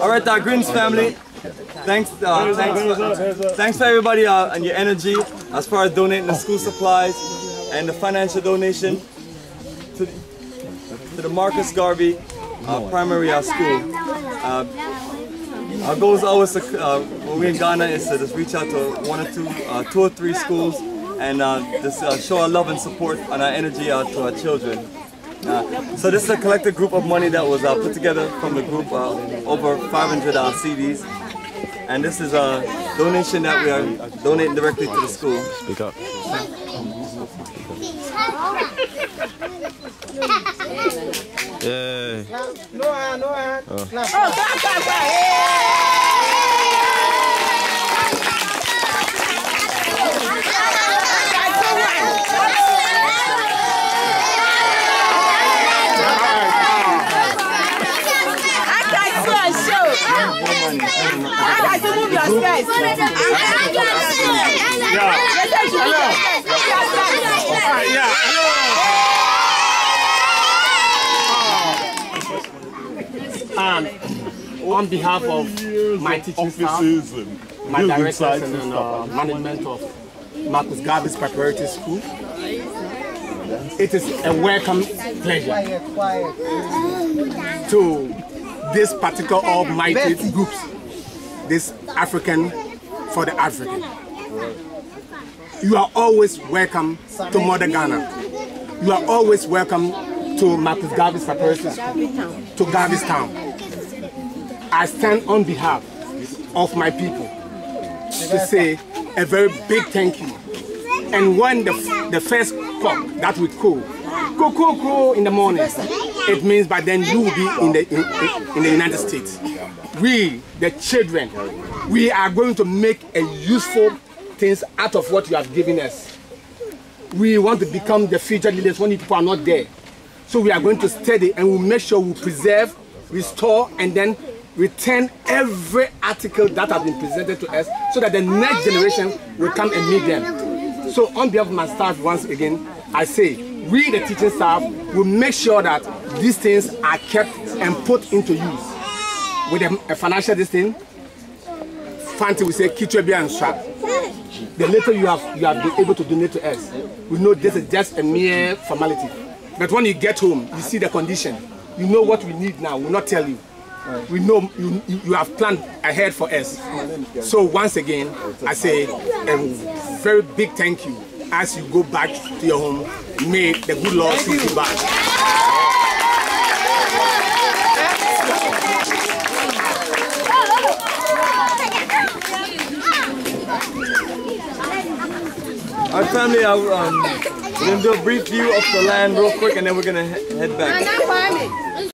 All right, Greens family. Thanks to everybody and your energy as far as donating the school supplies and the financial donation to the Marcus Garvey primary school. Our goal is always when we're in Ghana is to just reach out to two or three schools and just show our love and support and our energy to our children. So this is a collective group of money that was put together from the group, over 500 CDs, and this is a donation that we are donating directly to the school. Speak up. Yeah. On behalf of my teaching staff, my directors and management of Marcus Garvey's Preparatory School, it is a welcome pleasure to this particular almighty group, this African for the African. You are always welcome to Mother Ghana. You are always welcome to Marcus Garvey's Preparatory School, to Garvey's Town. I stand on behalf of my people to say a very big thank you. And when the first cock that we call, coo, coo, coo in the morning, it means by then you will be in the United States. We, the children, we are going to make a useful things out of what you have given us. We want to become the future leaders when you people are not there. So we are going to study and we'll make sure we preserve, restore, and then return every article that has been presented to us so that the next generation will come and meet them. So on behalf of my staff, once again, I say, we the teaching staff will make sure that these things are kept and put into use. With a financial thing, Fanti will say, Kitwebia and Strap. The little you have been able to donate to us, we know this is just a mere formality. But when you get home, you see the condition. You know what we need now, we'll not tell you. We know you have planned ahead for us. So once again, I say a very big thank you. As you go back to your home, may the good Lord see you back. Our family, we're going to do a brief view of the land real quick and then we're going to head back.